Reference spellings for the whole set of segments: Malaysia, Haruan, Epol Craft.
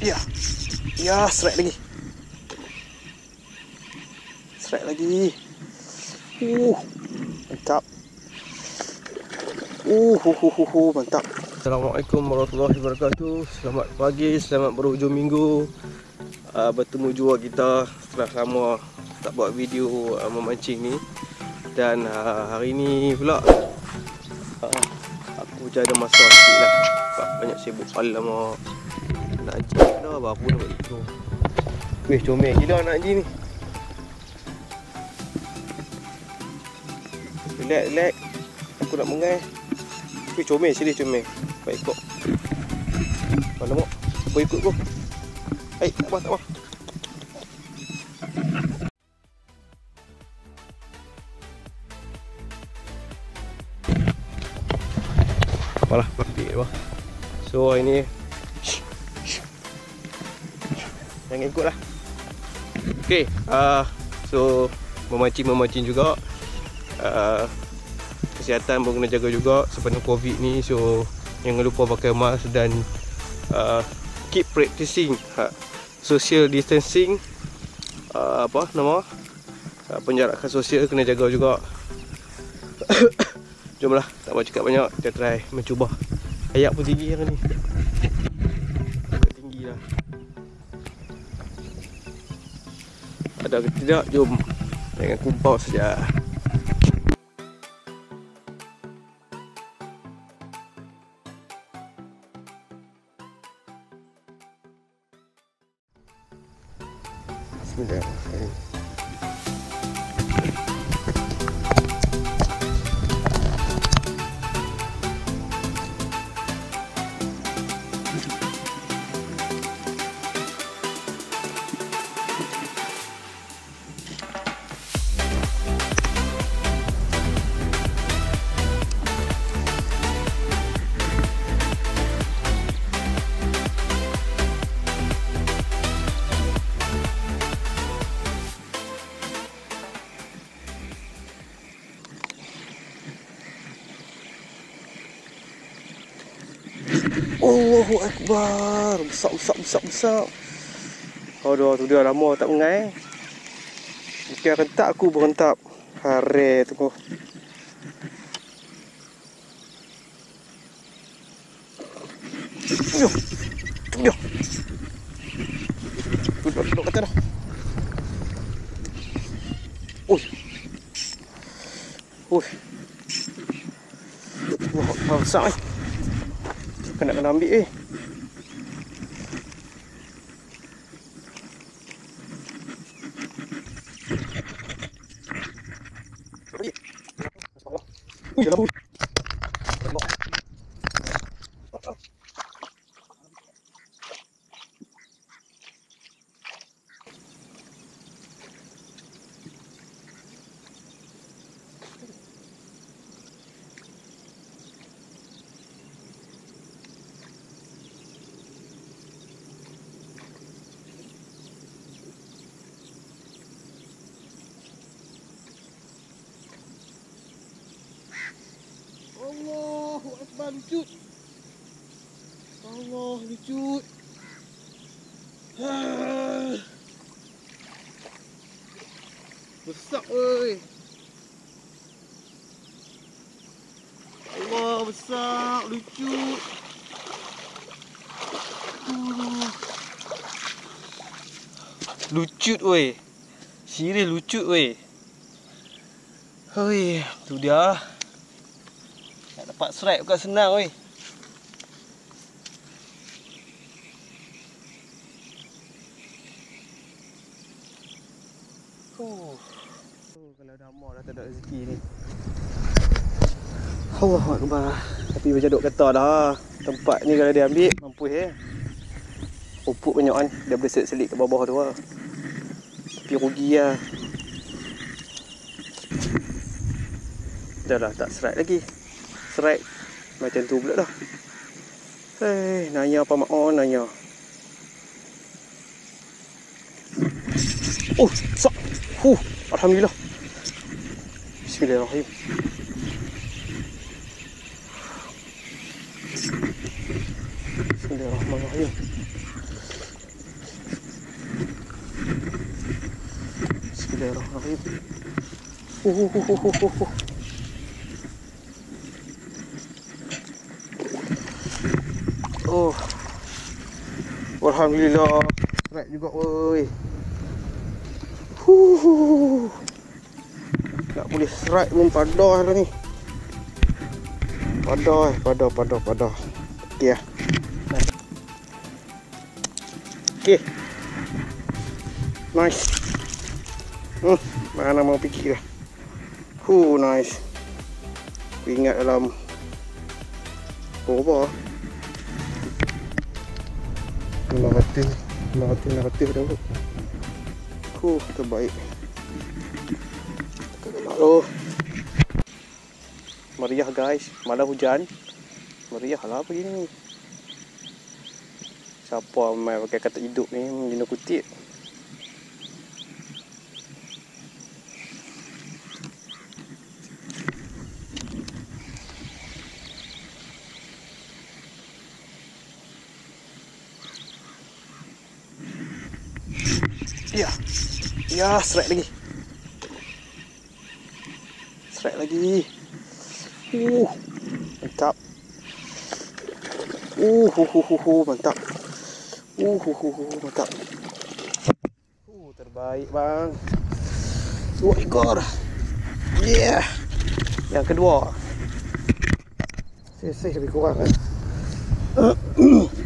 Ya. Ya, seret lagi. Seret lagi. Mantap. Mantap. Assalamualaikum warahmatullahi wabarakatuh. Selamat pagi, selamat berhujung minggu. Bertemu jua kita setelah lama tak buat video memancing ni. Dan hari ni pula aku macam ada masalah sikit lah. Banyak sibuk alamak. Nak haji dah baru nak buat itu. Weh, comel gila nak haji ni. Relax, relax. Aku nak mengai. Weh, comel, serius comel. Baik ikut. Mana mak? Boleh ikut kau. Baik, tak apa, tak apa. Apalah, berpikir apa. So, hari ni jangan ikutlah. Okay, so memancing-memancing juga, kesihatan pun kena jaga juga sepanjang COVID ni. So jangan lupa pakai mask dan keep practicing social distancing, penjarakan sosial kena jaga juga. Jomlah, tak apa cakap banyak, kita try mencuba. Ayak pun tinggi hari ni. Tinggi lah. Ada ke tidak, jom. Jangan kumpau saja. Bismillahirrahmanirrahim. Allahu Akbar. Besar. Oh dah, tu dia lama tak mengai. Mungkin rentak aku berhentap. Hare tu kau. Jom. Duduk kata dah. Oi. Wah, besar eh. Kena ambil Jalan pun. Allahu Akbar, lucut. Allah, lucut. Besar oi. Allah, besar, lucut. Lucut oi. Serius lucut oi. Oi, tu dia. Dapat strike bukan senang weh. Kalau dah mau dah tak ada rezeki ni. Allahu Akbar. Tapi macam dok kata dah, tempat ni kalau dia ambil mampus eh. Pupuk banyak kan, dia boleh selit-selit kat bawah tu lah. Tapi rugi lah. Dah lah tak strike lagi. Strike macam tu pula dah. Hei, nanya apa mak on nanya. Oh, sak. Alhamdulillah. Bismillahirrahmanirrahim. Bismillahirrahmanirrahim. can't believe it. Ooh. Oh, alhamdulillah, berat juga oi. Tak boleh serat pun padah dah ni. Padah. Okey ah. Okey. Nice. Mana mau fikir dah. Nice. Aku ingat dalam berapa 500 dah kot. Terbaik. Halo. Meriah guys, malam hujan. Meriah lah pagi ni. Siapa main pakai katak hidup ni menjana kutip. Ya, serat lagi. Mantap. Mantap. Mantap. Terbaik bang. 2 ekor. Yeah. Yang kedua. Seseh lebih kurang kan.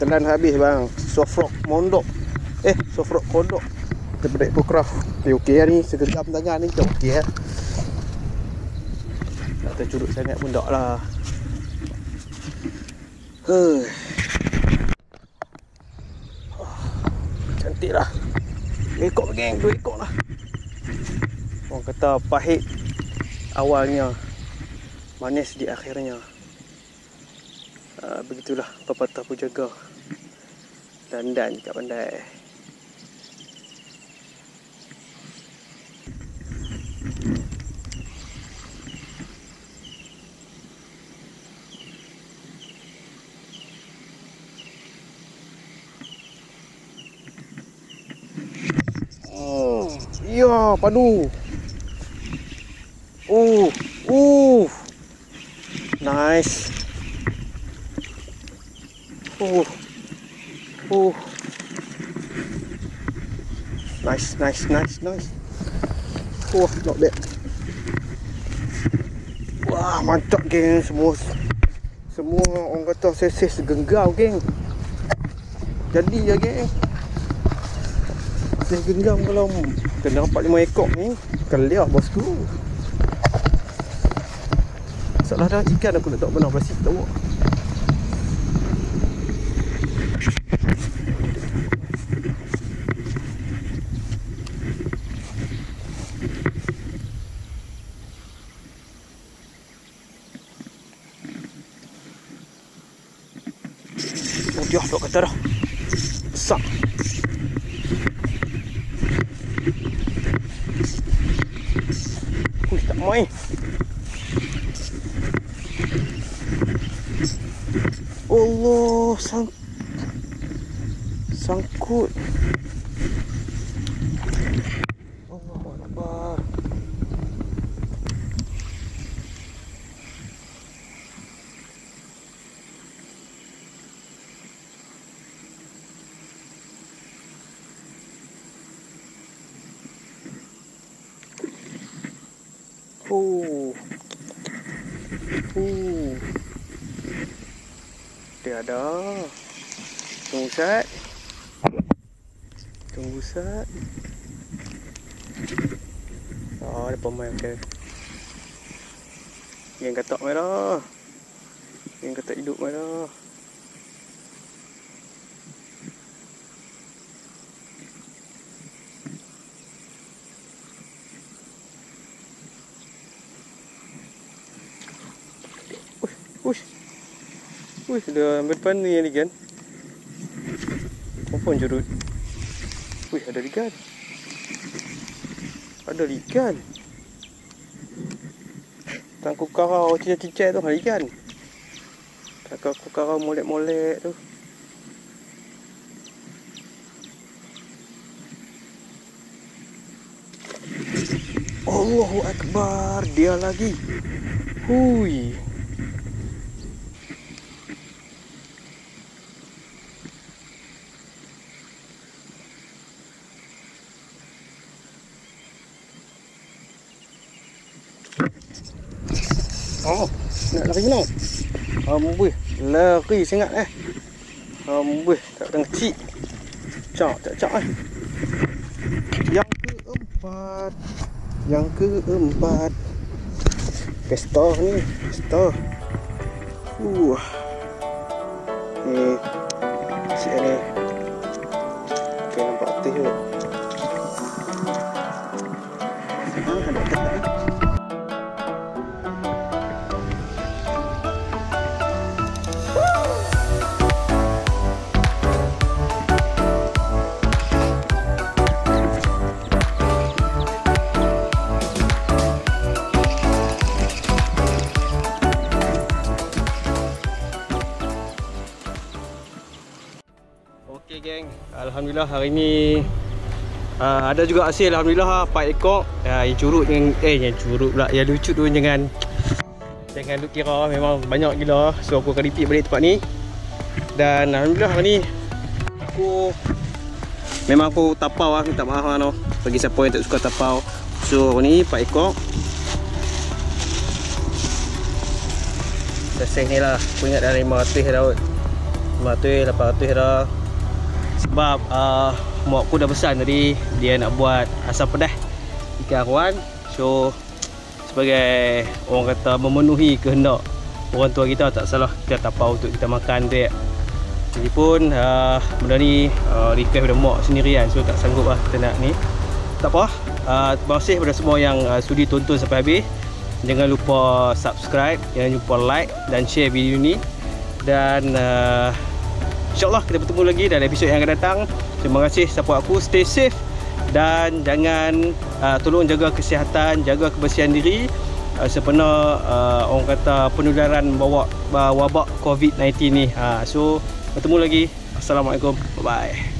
Telan habis bang. Sofrok mondok. Sofrok kodok. Daripada Epocraft. Okey ni segegam tangan ni macam okey tak tercurut sangat pun tak lah. Cantik lah. 2 ekor geng, 2 ekor lah. Orang kata pahit awalnya, manis di akhirnya. Begitulah pepatah pujaga. Dandan cakap pandai. Ya, padu. Nice. Nice. Not bad. Wah, mantap geng, semua orang kata seseh segenggam geng. Jadi ya geng. Seseh genggam kalau kena dapat 5 ekor ni keliah bosku. Masalah dah ikan aku tak pernah plastik tak buat. Oh dia tak kata dah. Besar. Main. Allah, sangkut. Allahu Akbar. Dia ada. Tunggu sat. Oh, ada pemain okey. Yang katak merah. Yang katak hidup merah. Wih, ada ambil depan ni yang ligan. Kompon jurut. Wih, ada ligan. Tangkuk karau cicak-cicak tu, ligan. Tangkuk karau molek-molek tu. Allahu Akbar, dia lagi. Hui. Oh, nak lari no. Amboi, lari sangat eh. Amboi, tak tengci. Cak eh. Yang keempat Pesta ni ni cik ni. Ok, nampak tu je. Ada ketat ni. Okay geng, alhamdulillah hari ni ada juga hasil, alhamdulillah 4 ekor. Yang curut dengan yang lucut tu jangan duk kira, memang banyak gila. So aku akan repeat balik tempat ni. Dan alhamdulillah hari ni aku tapau lah, minta maaf lah no. Bagi siapa yang tak suka tapau. So hari ni 4 ekor. Seseng ni lah, aku ingat dah 500 daud. 500, 800 dah. Sebab mak aku dah pesan tadi, dia nak buat asam pedas ikan haruan. So sebagai orang kata memenuhi kehendak orang tua kita, tak salah kita tapau untuk kita makan dia. Jadi pun benda ni request daripada mak sendiri kan. So tak sanggup lah kita nak ni. Tak apa, terima kasih kepada semua yang sudi tonton sampai habis. Jangan lupa subscribe, jangan lupa like dan share video ni. Dan InsyaAllah kita bertemu lagi dalam episod yang akan datang. Terima kasih support aku. Stay safe. Dan jangan tolong jaga kesihatan, jaga kebersihan diri. Sempena orang kata penularan bawa wabak COVID-19 ni. So bertemu lagi. Assalamualaikum. Bye-bye.